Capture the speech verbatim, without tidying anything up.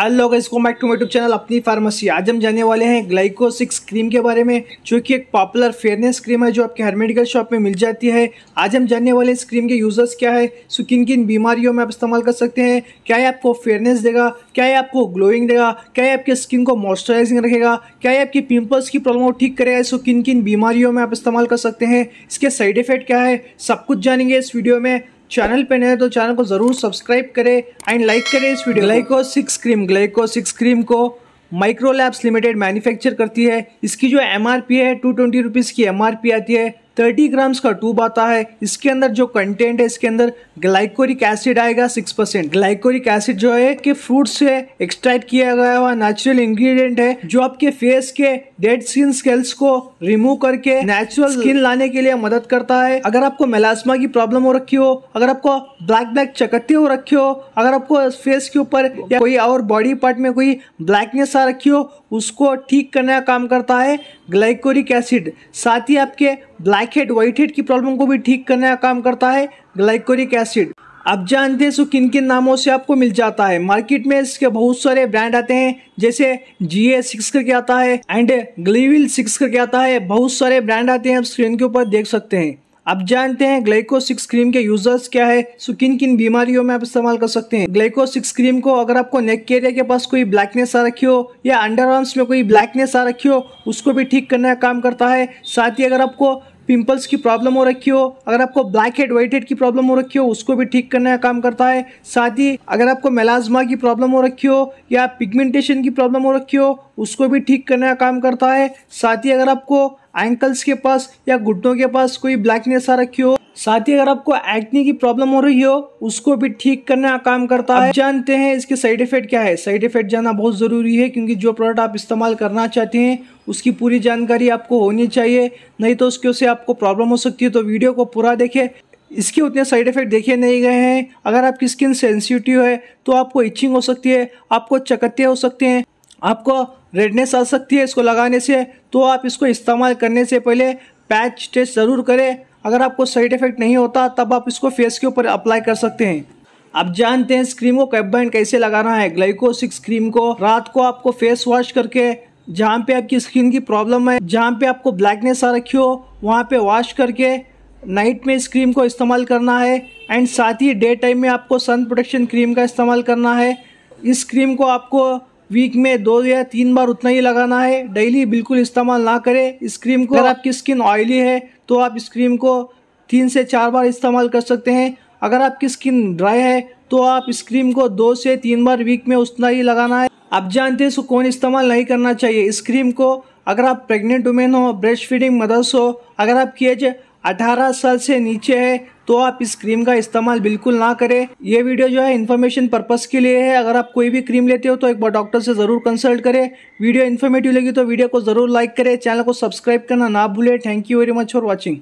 Hello guys, welcome back to my YouTube channel अपनी pharmacy. आज हम जाने वाले हैं ग्लाइको सिक्स क्रीम के बारे में, जो कि एक पॉपुलर फेयरनेस क्रीम है जो आपके हर मेडिकल शॉप में मिल जाती है। आज हम जानने वाले इस क्रीम के यूजर्स क्या है, सो किन किन बीमारियों में आप इस्तेमाल कर सकते हैं, क्या ये आपको फेयरनेस देगा, क्या ये आपको ग्लोइंग देगा, क्या ये आपके स्किन को मॉइस्चराइजिंग रखेगा, क्या ये आपकी पिम्पल्स की प्रॉब्लम को ठीक करेगा, सो किन किन बीमारियों में आप इस्तेमाल कर सकते हैं, इसके साइड इफेक्ट क्या है, सब कुछ जानेंगे इस वीडियो में। चैनल पे नए तो चैनल को जरूर सब्सक्राइब करें एंड लाइक करें इस video. Glyco six cream Glyco six cream को माइक्रो लैब्स लिमिटेड मैन्युफैक्चर करती है। इसकी जो एमआरपी है टू ट्वेंटी रुपीज़ की एमआरपी आती है। थर्टी ग्राम्स का ट्यूब आता है। इसके अंदर जो कंटेंट है, इसके अंदर ग्लाइकोलिक एसिड आएगा सिक्स परसेंट। ग्लाइकोलिक एसिड जो है कि फ्रूट से एक्सट्रैक्ट किया गया हुआ नेचुरल इंग्रेडिएंट है, जो आपके फेस के डेड स्किन सेल्स को रिमूव करके नेचुरल स्किन लाने के लिए मदद करता है। अगर आपको मेलास्मा की प्रॉब्लम हो रखी हो, अगर आपको ब्लैक ब्लैक चकत्ते हो रखे हो, अगर आपको फेस के ऊपर या कोई और बॉडी पार्ट में कोई ब्लैकनेस आ रखी हो, उसको ठीक करने का काम करता है ग्लाइकोलिक एसिड। साथ ही आपके ब्लैक हेड व्हाइट हेड की प्रॉब्लम को भी ठीक करने का काम करता है ग्लाइकोलिक एसिड। आप जानते हैं सो किन किन नामों से आपको मिल जाता है। मार्केट में इसके बहुत सारे ब्रांड आते हैं, जैसे जीए सिक्स करके आता है एंड ग्लिविल सिक्स करके आता है। बहुत सारे ब्रांड आते हैं, आप स्क्रीन के ऊपर देख सकते हैं। आप जानते हैं ग्लाइको सिक्स क्रीम के यूजर्स क्या है, सो किन किन बीमारियों में आप इस्तेमाल कर सकते हैं। ग्लाइको सिक्स क्रीम को अगर आपको नेक के एरिया के पास कोई ब्लैकनेस आ रखी हो या अंडर आर्म्स में कोई ब्लैकनेस आ रखी हो, उसको भी ठीक करने का काम करता है। साथ ही अगर आपको पिंपल्स की प्रॉब्लम हो रखी हो, अगर आपको ब्लैक हेड व्हाइट हेड की प्रॉब्लम हो रखी हो, उसको भी ठीक करने का काम करता है। साथ ही अगर आपको मेलास्मा की प्रॉब्लम हो रखी हो या पिगमेंटेशन की प्रॉब्लम हो रखी हो, उसको भी ठीक करने का काम करता है। साथ ही अगर आपको एंकल्स के पास या घुटनों के पास कोई ब्लैकनेस आ रखी हो, साथ ही अगर आपको एक्ने की प्रॉब्लम हो रही हो, उसको भी ठीक करने का काम करता है। जानते हैं इसके साइड इफेक्ट क्या है। साइड इफेक्ट जानना बहुत ज़रूरी है, क्योंकि जो प्रोडक्ट आप इस्तेमाल करना चाहते हैं उसकी पूरी जानकारी आपको होनी चाहिए, नहीं तो उसके उससे आपको प्रॉब्लम हो सकती है। तो वीडियो को पूरा देखें। इसके उतने साइड इफेक्ट देखे नहीं गए हैं। अगर आपकी स्किन सेंसिटिव है तो आपको इचिंग हो सकती है, आपको चकत्ते हो सकते हैं, आपको रेडनेस आ सकती है इसको लगाने से। तो आप इसको इस्तेमाल करने से पहले पैच टेस्ट ज़रूर करें। अगर आपको साइड इफेक्ट नहीं होता तब आप इसको फेस के ऊपर अप्लाई कर सकते हैं। आप जानते हैं इस क्रीम को कब एंड कैसे लगाना है। ग्लाइको सिक्स क्रीम को रात को आपको फेस वॉश करके, जहाँ पे आपकी स्किन की प्रॉब्लम है, जहाँ पे आपको ब्लैकनेस आ रखी हो, वहाँ पे वॉश करके नाइट में इस क्रीम को इस्तेमाल करना है। एंड साथ ही डे टाइम में आपको सन प्रोटेक्शन क्रीम का इस्तेमाल करना है। इस क्रीम को आपको वीक में दो या तीन बार उतना ही लगाना है, डेली बिल्कुल इस्तेमाल ना करें इस क्रीम को। अगर आपकी स्किन ऑयली है तो आप इस क्रीम को तीन से चार बार इस्तेमाल कर सकते हैं। अगर आपकी स्किन ड्राई है तो आप इस क्रीम को दो से तीन बार वीक में उतना ही लगाना है। आप जानते हैं इसको कौन इस्तेमाल नहीं करना चाहिए। इस क्रीम को अगर आप प्रेग्नेंट वुमेन हो, ब्रेस्ट फीडिंग मदर्स हो, अगर आपकी एज अठारह साल से नीचे है तो आप इस क्रीम का इस्तेमाल बिल्कुल ना करें। ये वीडियो जो है इन्फॉर्मेशन पर्पस के लिए है। अगर आप कोई भी क्रीम लेते हो तो एक बार डॉक्टर से ज़रूर कंसल्ट करें। वीडियो इन्फॉर्मेटिव लगी तो वीडियो को ज़रूर लाइक करें, चैनल को सब्सक्राइब करना ना भूलें। Thank you very much for watching.